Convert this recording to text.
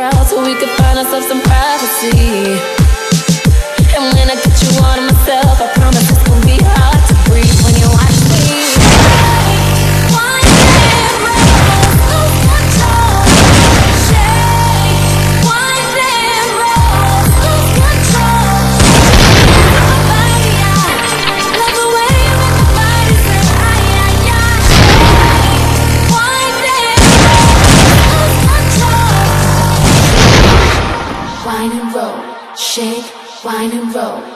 around so we could find ourselves some privacy. And when I get you out of myself, I promise it's gonna be hard to breathe when you watch me. Wine and roll, shake, wine and roll.